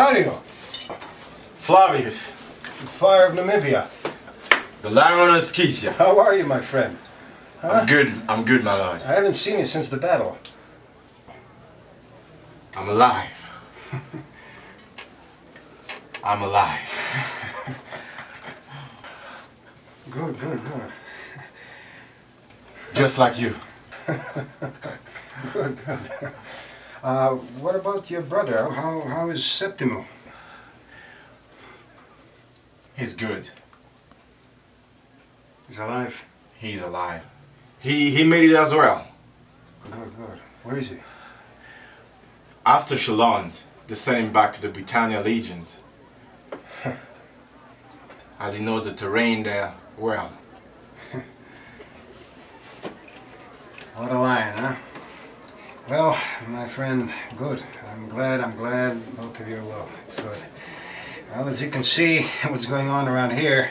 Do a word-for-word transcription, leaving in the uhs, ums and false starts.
Dario. Flavius. The Fire of Namibia. The Lion of Scythia. How are you, my friend? Huh? I'm good. I'm good, my lord. I haven't seen you since the battle. I'm alive. I'm alive. Good, good, good. Just like you. Good, good. Uh, what about your brother? How, how is Septimus? He's good. He's alive? He's alive. He, he made it as well. Good, good. Where is he? After Châlons, they sent him back to the Britannia legions. As he knows the terrain there well. What a lion, huh? Well, my friend, good. I'm glad, I'm glad both of you are well. It's good. Well, as you can see, what's going on around here.